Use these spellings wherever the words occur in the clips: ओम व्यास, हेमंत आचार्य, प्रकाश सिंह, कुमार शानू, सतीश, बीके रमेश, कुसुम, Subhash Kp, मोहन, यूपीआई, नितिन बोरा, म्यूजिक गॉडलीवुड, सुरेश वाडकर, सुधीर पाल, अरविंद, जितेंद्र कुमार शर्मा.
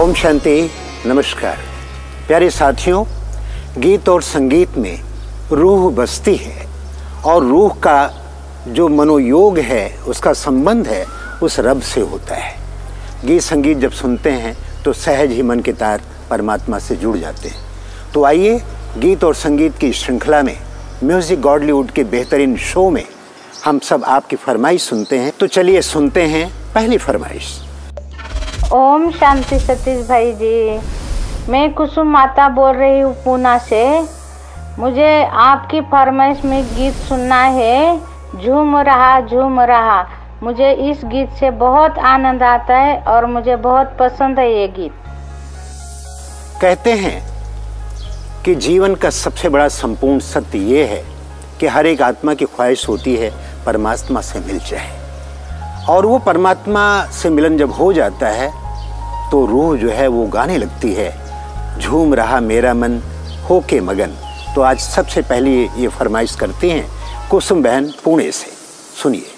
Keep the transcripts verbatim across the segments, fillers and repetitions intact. ओम शांति। नमस्कार प्यारे साथियों, गीत और संगीत में रूह बसती है और रूह का जो मनोयोग है उसका संबंध है उस रब से होता है। गीत संगीत जब सुनते हैं तो सहज ही मन के तार परमात्मा से जुड़ जाते हैं। तो आइए गीत और संगीत की श्रृंखला में म्यूजिक गॉडलीवुड के बेहतरीन शो में हम सब आपकी फरमाइश सुनते हैं। तो चलिए सुनते हैं पहली फरमाइश। ओम शांति सतीश भाई जी, मैं कुसुम माता बोल रही हूँ पूना से। मुझे आपकी फरमाइश में गीत सुनना है, झूम रहा झूम रहा। मुझे इस गीत से बहुत आनंद आता है और मुझे बहुत पसंद है ये गीत। कहते हैं कि जीवन का सबसे बड़ा संपूर्ण सत्य ये है कि हर एक आत्मा की ख्वाहिश होती है परमात्मा से मिल जाए, और वो परमात्मा से मिलन जब हो जाता है तो रूह जो है वो गाने लगती है, झूम रहा मेरा मन हो के मगन। तो आज सबसे पहले ये फरमाइश करती हैं कुसुम बहन पुणे से, सुनिए।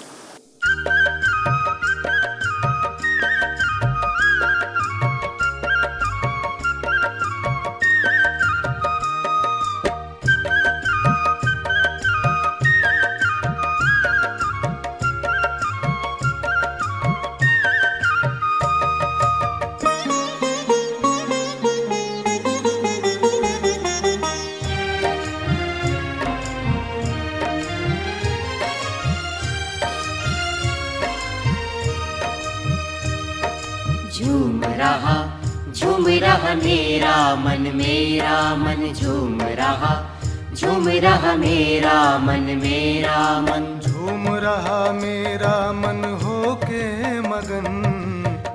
मेरा मन मेरा मन झूम रहा मेरा मन हो के मगन,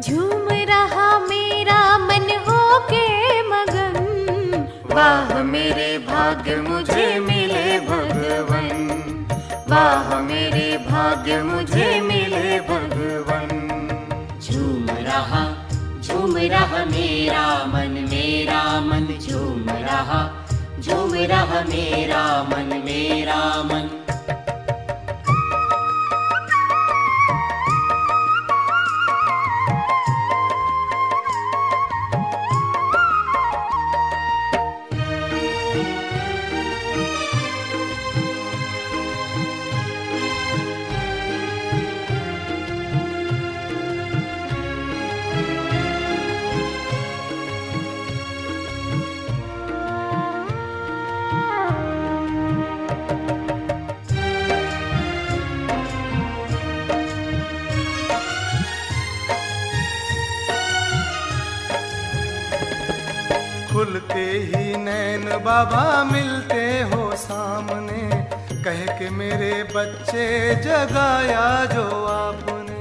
झूम रहा मेरा मन हो के मगन। वाह मेरे भाग्य मुझे मिले भगवन, वाह मेरे भाग्य मुझे मिले भगवन। झूम रहा झूम रहा मेरा मन मेरा मन, झूम रहा झूम रहा मेरा मन मेरा मन। खुलते ही नैन बाबा मिलते हो सामने, कह के मेरे बच्चे जगाया जो आपने।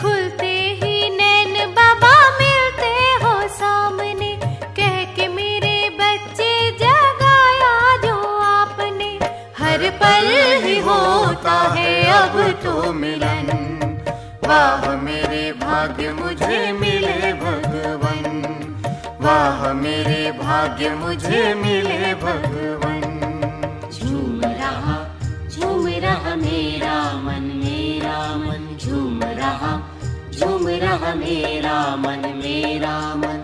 खुलते ही नैन बाबा मिलते हो सामने, कह के मेरे बच्चे जगाया जो आपने। हर पल ही होता है अब तो मिलन, वाह मेरे भाग्य मुझे मिले भगवन, वाह मेरे भाग्य मुझे मिले भगवन। झूम रहा झूम रहा मेरा मन मेरा मन, झूम रहा झूम रहा मेरा मन मेरा मन।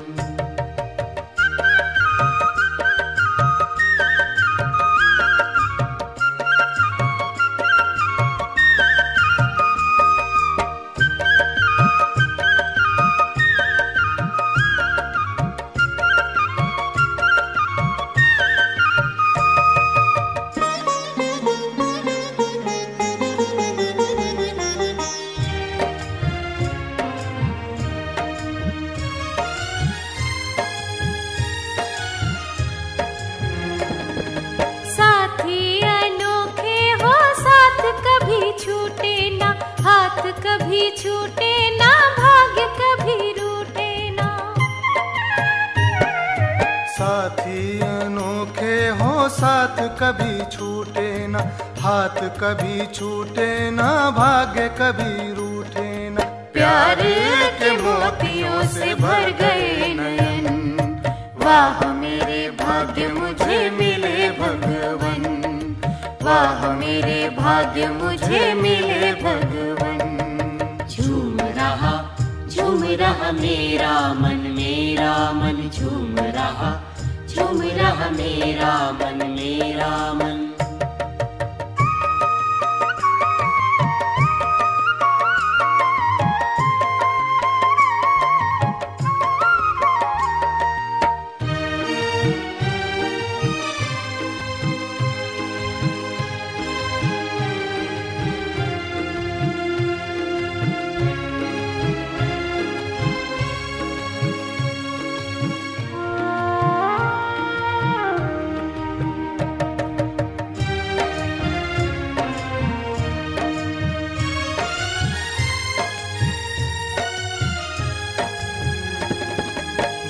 कभी छूटे ना भाग्य कभी रूठे ना, प्यार के मोतियों से भर गए नयन, वाह मेरे भाग्य मुझे मिले भगवन, वाह मेरे भाग्य मुझे मिले भगवन। झूम रहा झूम रहा मेरा मन, मेरा मन झूम रहा, झूम रहा मेरा मन, मेरा मन।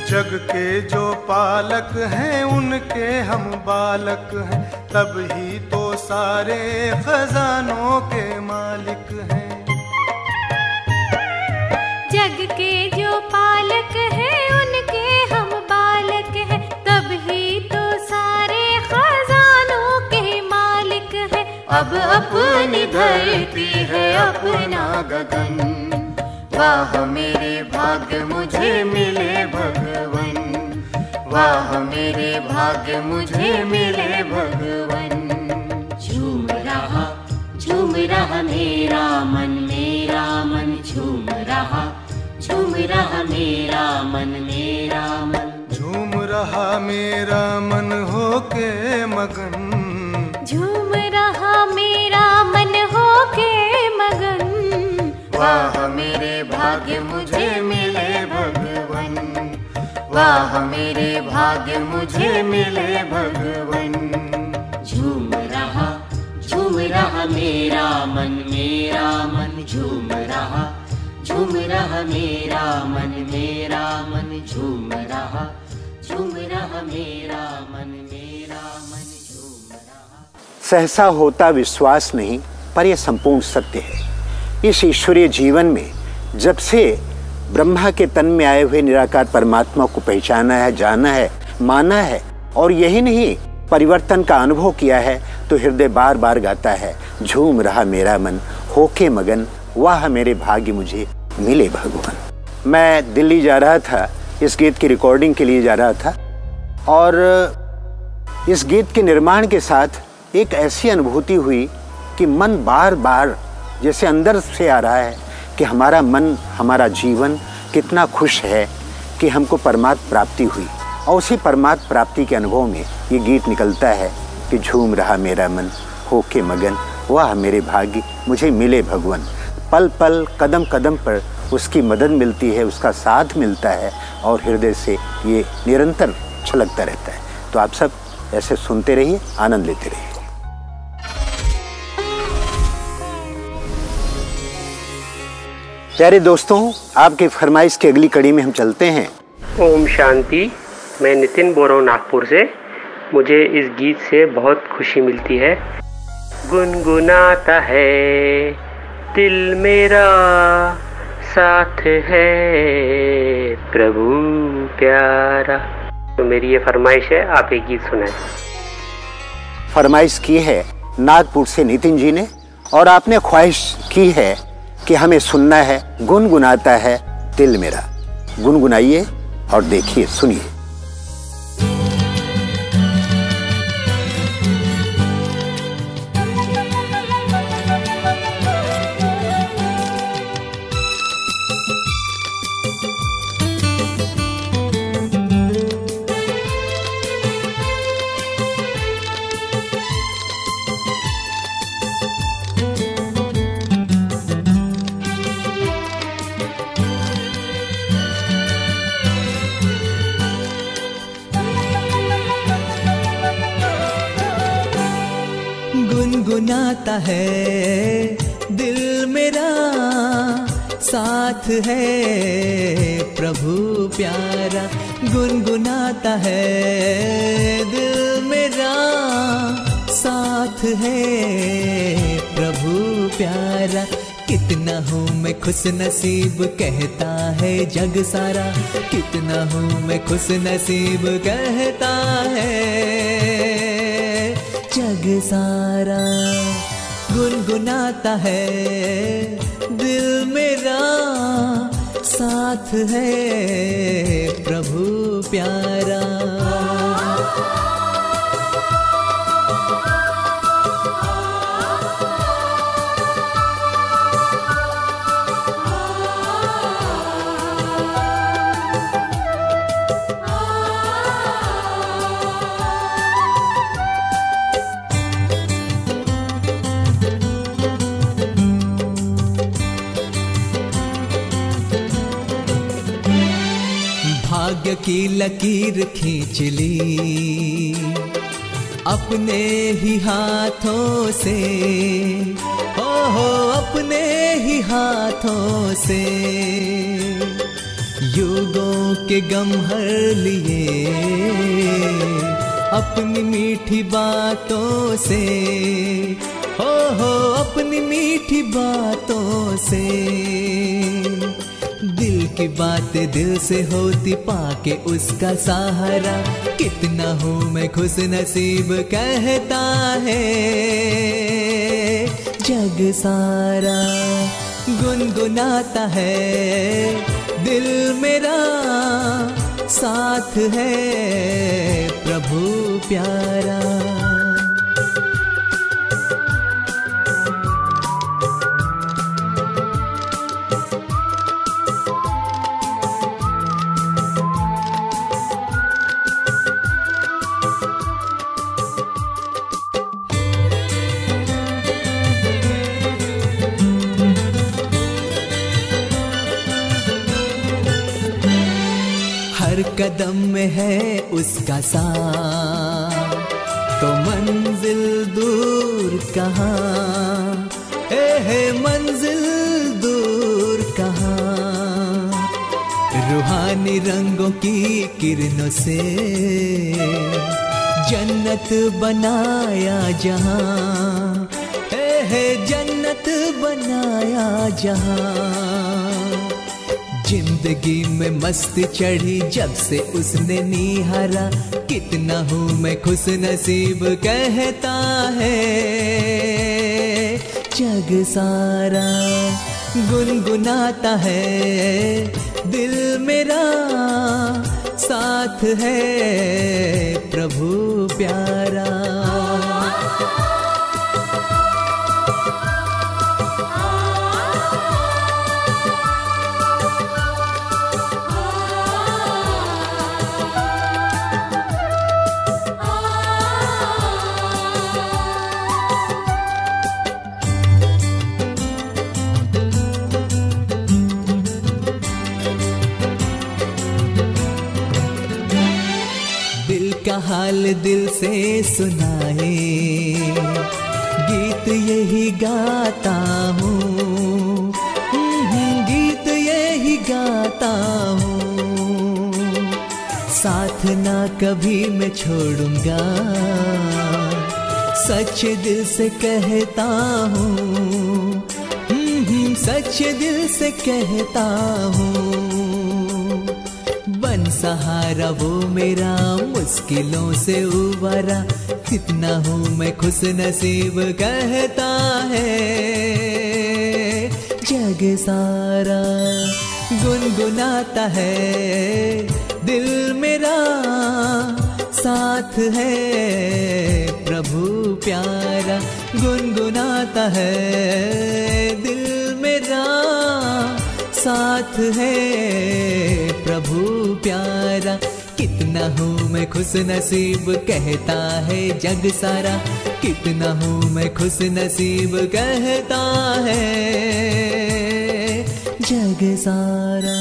जग के जो पालक हैं उनके हम बालक हैं, तब ही तो सारे खजानों के मालिक हैं। जग के जो पालक हैं उनके हम बालक हैं, तब ही तो सारे खजानों के मालिक हैं। अब अपनी धरती है अपना गगन, वाह मेरे भाग्य मुझे मिले भगवन, वाह मेरे भाग्य मुझे मिले भगवन। झूम रहा झूम रहा मेरा मन, मेरा मन झूम रहा, झूम रहा मेरा मन, मेरा मन। झूम रहा मेरा मन होके मगन, झूम रहा मेरा मन होके मगन, वाह मेरे भाग्य मुझे मिले भगवन, वाह मेरे भाग्य मुझे मिले भगवन। झूम रहा झूम रहा मेरा मन, मेरा मन झूम रहा, झूम रहा मेरा मन, मेरा मन। झूम रहा झूम रहा मेरा मन, मेरा मन झूम रहा। सहसा होता विश्वास नहीं, पर यह संपूर्ण सत्य है। इस ईश्वरीय जीवन में जब से ब्रह्मा के तन में आए हुए निराकार परमात्मा को पहचाना है, जाना है, माना है, और यही नहीं परिवर्तन का अनुभव किया है, तो हृदय बार बार गाता है, झूम रहा मेरा मन होके मगन, वाह मेरे भाग्य मुझे मिले भगवान। मैं दिल्ली जा रहा था, इस गीत की रिकॉर्डिंग के लिए जा रहा था, और इस गीत के निर्माण के साथ एक ऐसी अनुभूति हुई कि मन बार बार जैसे अंदर से आ रहा है कि हमारा मन, हमारा जीवन कितना खुश है कि हमको परमात्म प्राप्ति हुई। और उसी परमात्म प्राप्ति के अनुभव में ये गीत निकलता है कि झूम रहा मेरा मन होके मगन, वाह मेरे भाग्य मुझे मिले भगवान। पल पल कदम कदम पर उसकी मदद मिलती है, उसका साथ मिलता है, और हृदय से ये निरंतर छलकता रहता है। तो आप सब ऐसे सुनते रहिए, आनंद लेते रहिए। प्यारे दोस्तों, आपके फरमाइश की अगली कड़ी में हम चलते हैं। ओम शांति। मैं नितिन बोरा नागपुर से, मुझे इस गीत से बहुत खुशी मिलती है। गुनगुनाता है दिल मेरा, साथ है प्रभु प्यारा। तो मेरी ये फरमाइश है, आप एक गीत सुनाएं। फरमाइश की है नागपुर से नितिन जी ने, और आपने ख्वाहिश की है कि हमें सुनना है गुनगुनाता है दिल मेरा। गुनगुनाइए और देखिए, सुनिए। गुनगुनाता है दिल मेरा, साथ है प्रभु प्यारा। गुनगुनाता है दिल मेरा, साथ है प्रभु प्यारा। कितना हूँ मैं खुश नसीब कहता है जग सारा, कितना हूँ मैं खुश नसीब कहता है जग सारा। गुनगुनाता है दिल मेरा, साथ है प्रभु प्यारा, की लकीर खींच ली अपने ही हाथों से, ओ हो अपने ही हाथों से, युगों के गम हर लिए अपनी मीठी बातों से, ओ हो अपनी मीठी बातों से, दिल की बातें दिल से होती पाके उसका सहारा, कितना हूँ मैं खुश नसीब कहता है जग सारा, गुनगुनाता है दिल मेरा, साथ है प्रभु प्यारा। कदम में है उसका साथ तो मंजिल दूर कहाँ, ए है मंजिल दूर कहाँ, रूहानी रंगों की किरणों से जन्नत बनाया जहाँ, ए है जन्नत बनाया जहाँ, जिंदगी में मस्ती चढ़ी जब से उसने निहारा, कितना हूँ मैं खुश नसीब कहता है जग सारा, गुनगुनाता है दिल मेरा, साथ है प्रभु प्यारा। हाल दिल से सुनाए गीत यही गाता हूँ, गीत यही गाता हूँ, साथ ना कभी मैं छोड़ूंगा सच दिल से कहता हूँ, सच दिल से कहता हूँ, सहारा वो मेरा मुश्किलों से उबरा, कितना हूँ मैं खुश नसीब कहता है जग सारा, गुनगुनाता है दिल मेरा, साथ है प्रभु प्यारा, गुनगुनाता है दिल मेरा, साथ है प्रभु प्यारा, कितना हूँ मैं खुश नसीब कहता है जग सारा, कितना हूँ मैं खुश नसीब कहता है जग सारा।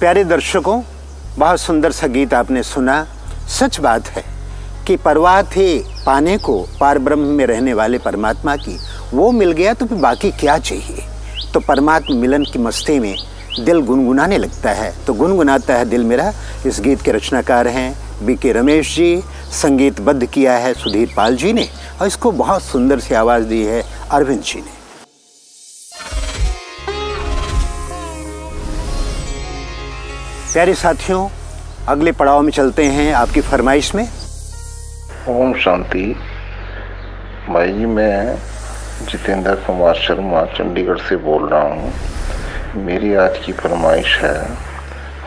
प्यारे दर्शकों, बहुत सुंदर सा गीत आपने सुना। सच बात है की परवाह थी पाने को पार ब्रह्म में रहने वाले परमात्मा की, वो मिल गया तो फिर बाकी क्या चाहिए। तो परमात्मा मिलन की मस्ती में दिल गुनगुनाने लगता है, तो गुनगुनाता है दिल मेरा। इस गीत के रचनाकार हैं बीके रमेश जी, संगीतबद्ध किया है सुधीर पाल जी ने और इसको बहुत सुंदर सी आवाज़ दी है अरविंद जी ने। प्यारे साथियों, अगले पड़ाव में चलते हैं आपकी फरमाइश में। ओम शांति भाई जी, मैं जितेंद्र कुमार शर्मा चंडीगढ़ से बोल रहा हूँ। मेरी आज की फरमाइश है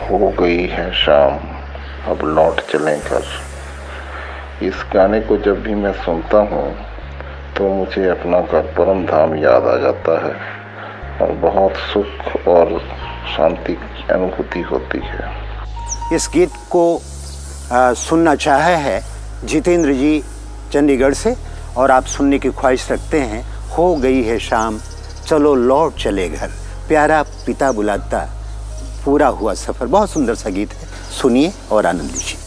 हो गई है शाम अब लौट चलें घर। इस गाने को जब भी मैं सुनता हूँ तो मुझे अपना घर परम धाम याद आ जाता है और बहुत सुख और शांति की अनुभूति होती है। इस गीत को आ, सुनना चाहे है जितेंद्र जी चंडीगढ़ से और आप सुनने की ख्वाहिश रखते हैं। हो गई है शाम चलो लौट चले घर, प्यारा पिता बुलाता पूरा हुआ सफ़र। बहुत सुंदर सा गीत है, सुनिए और आनंद लीजिए।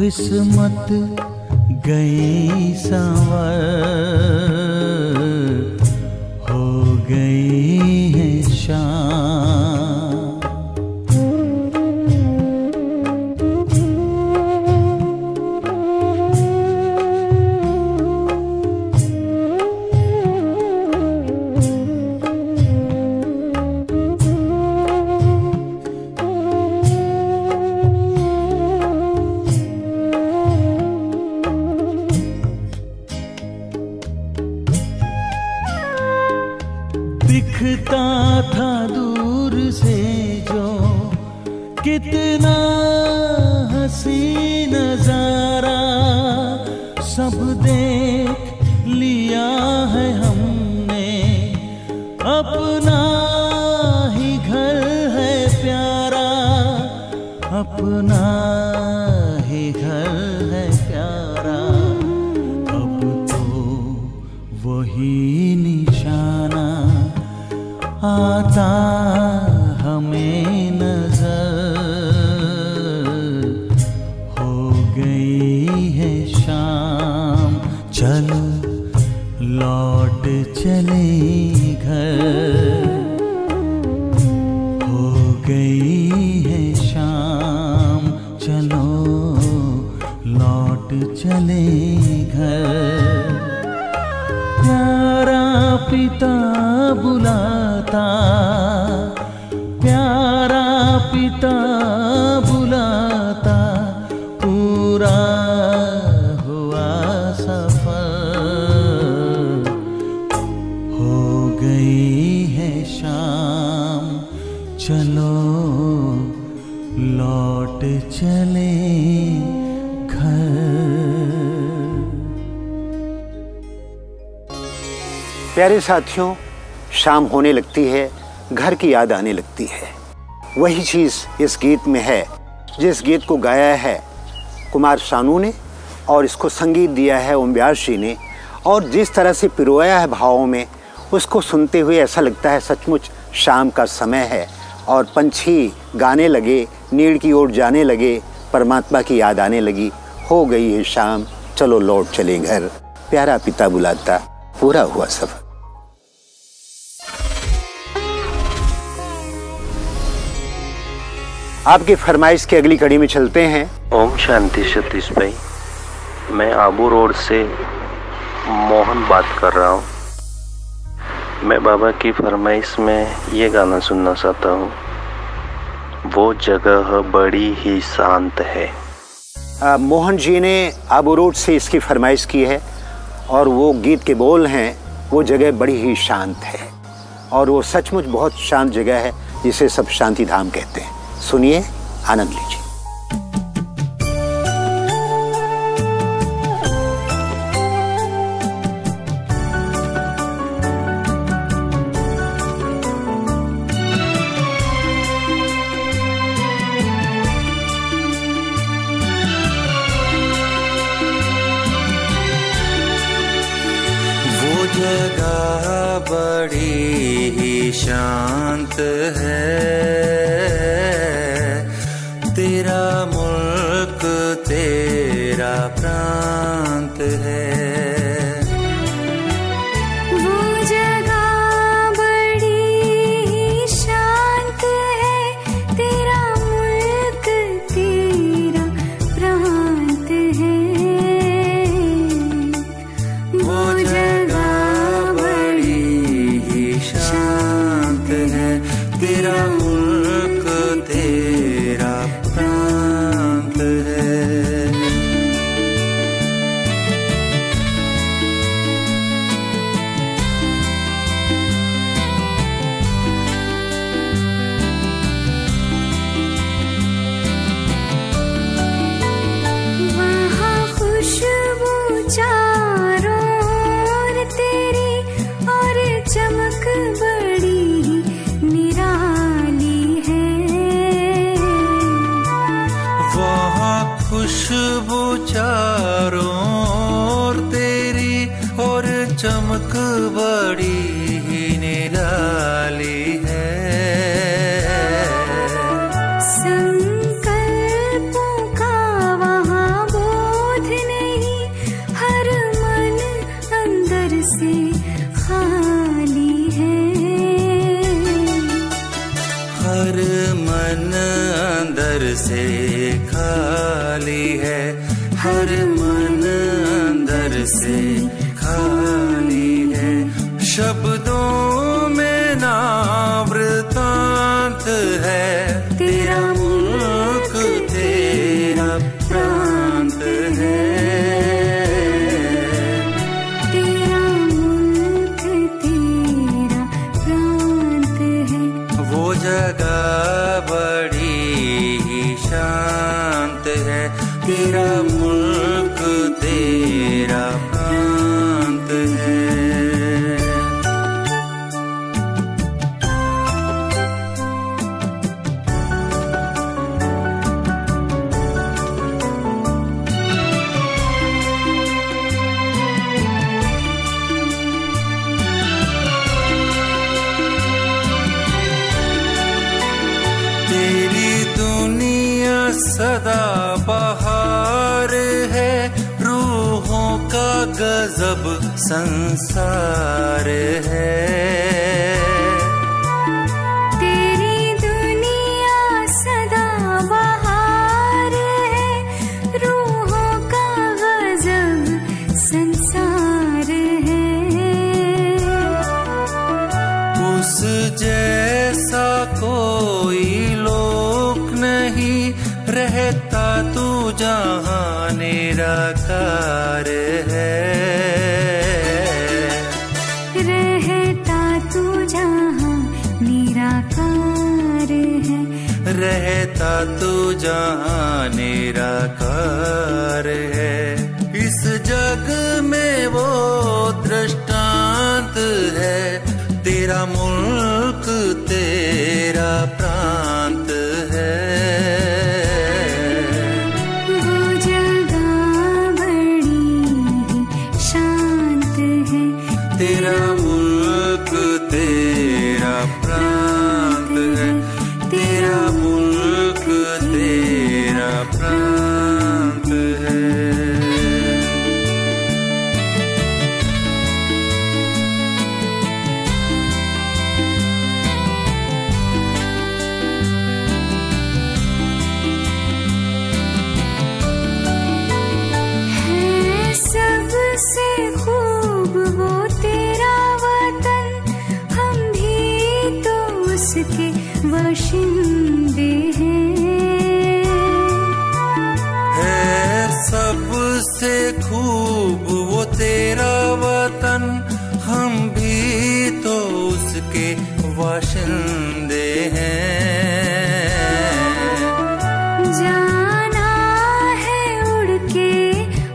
किस्मत गई संवर हो गई है शाम। हसी नजारा सब देख लिया है हमने, अपना ही घर है प्यारा, अपना ही घर है प्यारा, अब तो वही निशाना आता हमें नजर। हो गई है शाम, चलो लौट चले घर। हो गई है शाम, चलो लौट चले घर। प्यारा पिता बुलाता, प्यारा पिता बुलाता, पूरा हुआ सफर। हो गई है शाम, चलो लौट चले घर। प्यारे साथियों, शाम होने लगती है, घर की याद आने लगती है। वही चीज़ इस गीत में है, जिस गीत को गाया है कुमार शानू ने और इसको संगीत दिया है ओम व्यास जी ने, और जिस तरह से पिरोया है भावों में, उसको सुनते हुए ऐसा लगता है सचमुच शाम का समय है और पंछी गाने लगे, नीड़ की ओर जाने लगे, परमात्मा की याद आने लगी। हो गई है शाम, चलो लौट चले घर। प्यारा पिता बुलाता, पूरा हुआ सफर। आपकी फरमाइश की अगली कड़ी में चलते हैं। ओम शांति सतीश भाई, मैं आबू रोड से मोहन बात कर रहा हूँ। मैं बाबा की फरमाइश में ये गाना सुनना चाहता हूँ, वो जगह बड़ी ही शांत है। आ, मोहन जी ने आबू रोड से इसकी फरमाइश की है और वो गीत के बोल हैं, वो जगह बड़ी ही शांत है, और वो सचमुच बहुत शांत जगह है जिसे सब शांति धाम कहते हैं। सुनिए, आनंद लीजिए। वो जगह बड़ी ही शांत है, तेरा मुल्क तेरा प्रांत है। वो जगह बड़ी ही शांत है, तेरा मुल्क तेरा प्रांत है। वो जगह बड़ी ही शांत है, तेरा मुल्क तेरा प्रांत है। वहाँ खुशबू चारों तेरी और चमक बड़ी निराली है। वहाँ खुशबू चारों तेरी और चमक बड़ी ही निराली है। संकल्पों का वहाँ बोध नहीं, हर मन अंदर से खाली है। हर मन अंदर से खाली है, हर मन अंदर से खाली है। शब्दों में ना वृतांत है, तेरा मुल्क तेरा प्रांत है। तेरा मुल्क तेरा प्रांत है। वो जगह बड़ी ही शांत है, तेरा मुल्क तेरा प्रांत है। तेरी दुनिया सदा बहार है, रूहों का गजब संसार है। तेरी दुनिया सदा बहार है, रूहों का गजब संसार है। उस जैसा कोई लोक नहीं रहता, तू जहाँ निराकार है, रहता तू जहाँ निराकार है, रहता तू जहाँ निराकार है। इस जग में वो दृष्टांत है, तेरा मुल्क तेरा प्रांत है। तेरा मुल्क तेरा प्रांत है, तेरा मुल्क तेरा प्रांत है। वशिंदे हैं है, सबसे खूब वो तेरा वतन, हम भी तो उसके वशिंदे हैं। जाना है उड़ के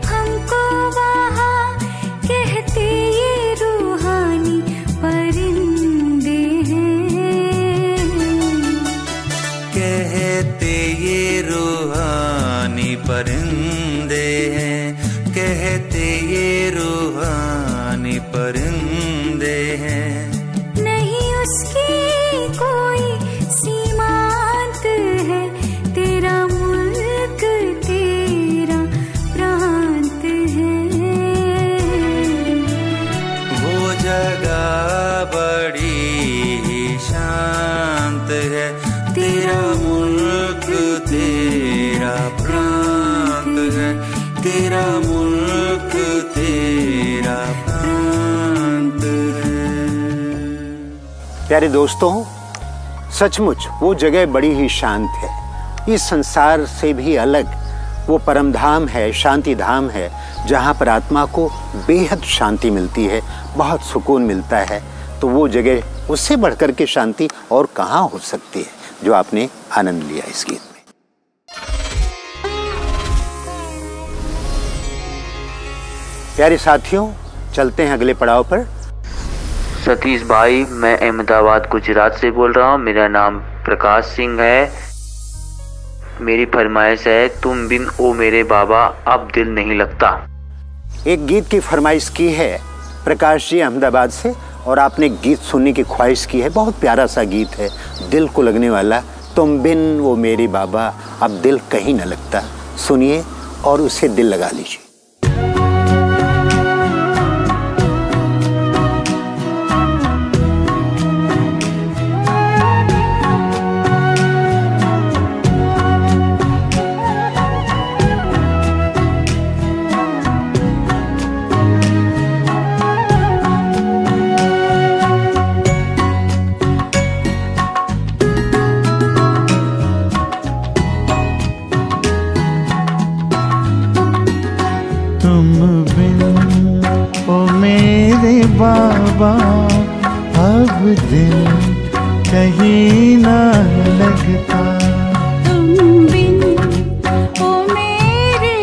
हमको वहाँ, कहते ये रूहानी परिंदे। ये रूहानी परिंदे हैं, कहते ये रूहानी परिंदे हैं। नहीं उसकी कोई सीमांत है, तेरा मुल्क तेरा प्रांत है। वो जगह बड़ी ही शांत है, तेरा मुल्क तेरा प्रांत है, तेरा मुल्क तेरा प्रांत है। प्यारे दोस्तों, सचमुच वो जगह बड़ी ही शांत है। इस संसार से भी अलग वो परम धाम है, शांति धाम है, जहाँ पर आत्मा को बेहद शांति मिलती है, बहुत सुकून मिलता है। तो वो जगह उससे बढ़कर के शांति और कहाँ हो सकती है जो आपने आनंद लिया इस गीत में। प्यारे साथियों, चलते हैं अगले पड़ाव पर। सतीश भाई, मैं अहमदाबाद गुजरात से बोल रहा हूँ, मेरा नाम प्रकाश सिंह है। मेरी फरमाइश है, तुम बिन ओ मेरे बाबा अब दिल नहीं लगता। एक गीत की फरमाइश की है प्रकाश जी अहमदाबाद से, और आपने गीत सुनने की ख्वाहिश की है। बहुत प्यारा सा गीत है, दिल को लगने वाला। तुम बिन वो मेरे बाबा अब दिल कहीं न लगता। सुनिए और उसे दिल लगा लीजिए। तुम बिन ओ मेरे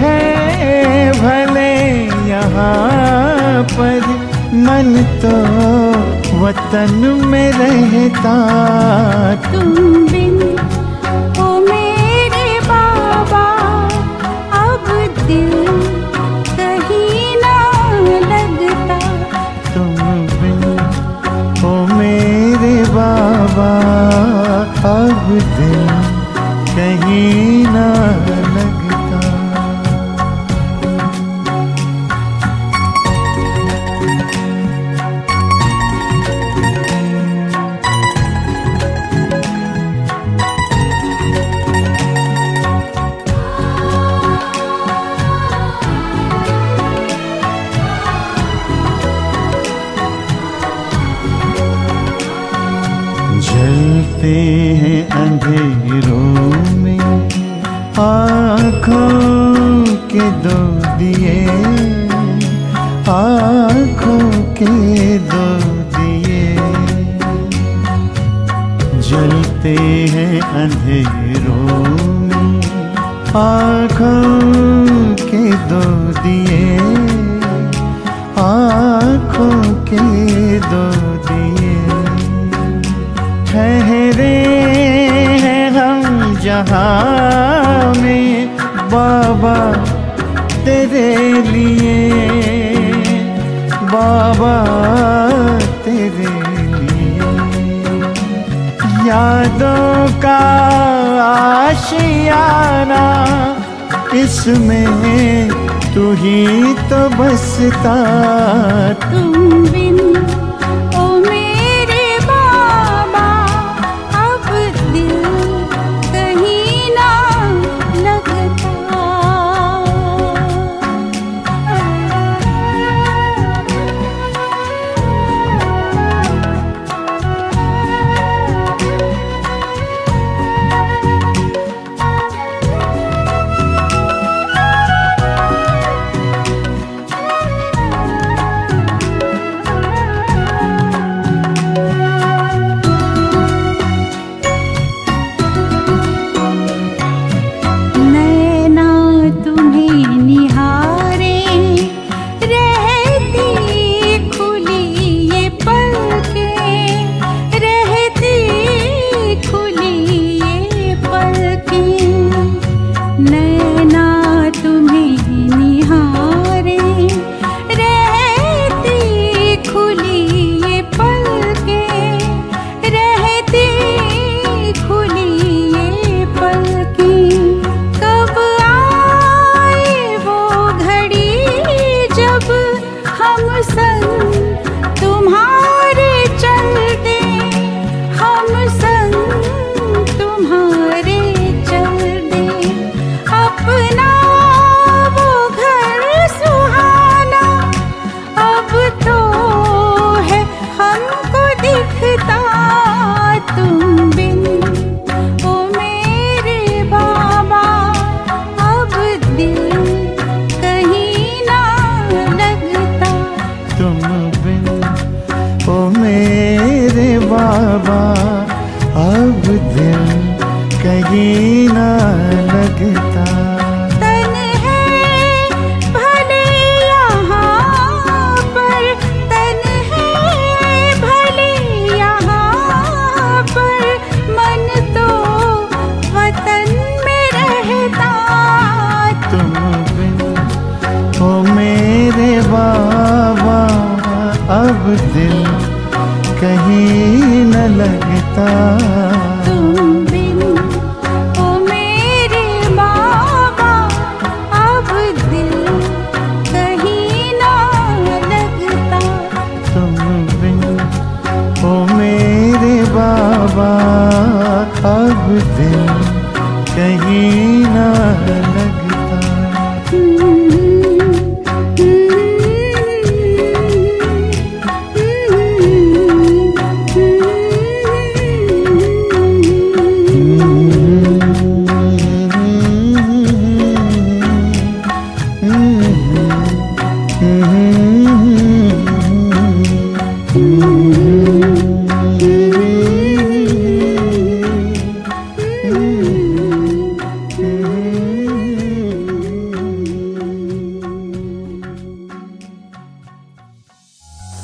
है भले यहाँ पर, मन तो वतन में रहता। तुम बिन हो मेरे बाबा, अब दिल कहीं ना लगता। तुम बिन हो मेरे बाबा, अब दिल कहीं ना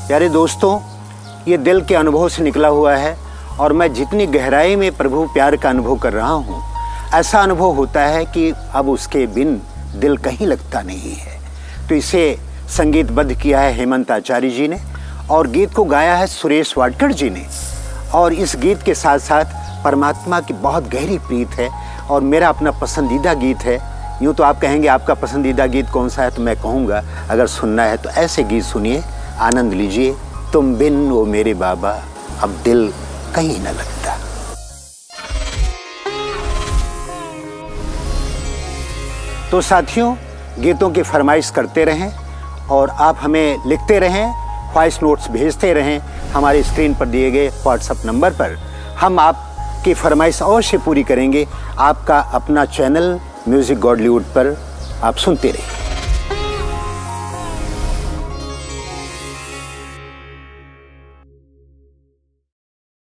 प्यारे दोस्तों, ये दिल के अनुभव से निकला हुआ है और मैं जितनी गहराई में प्रभु प्यार का अनुभव कर रहा हूँ, ऐसा अनुभव होता है कि अब उसके बिन दिल कहीं लगता नहीं है। तो इसे संगीतबद्ध किया है हेमंत आचार्य जी ने और गीत को गाया है सुरेश वाडकर जी ने। और इस गीत के साथ साथ परमात्मा की बहुत गहरी प्रीत है और मेरा अपना पसंदीदा गीत है। यूँ तो आप कहेंगे आपका पसंदीदा गीत कौन सा है, तो मैं कहूँगा अगर सुनना है तो ऐसे गीत सुनिए, आनंद लीजिए। तुम बिन वो मेरे बाबा, अब दिल कहीं न लगता। तो साथियों, गीतों की फरमाइश करते रहें और आप हमें लिखते रहें, वॉइस नोट्स भेजते रहें हमारे स्क्रीन पर दिए गए व्हाट्सएप नंबर पर। हम आपकी फरमाइश अवश्य पूरी करेंगे। आपका अपना चैनल म्यूजिक गॉडलीवुड पर आप सुनते रहें।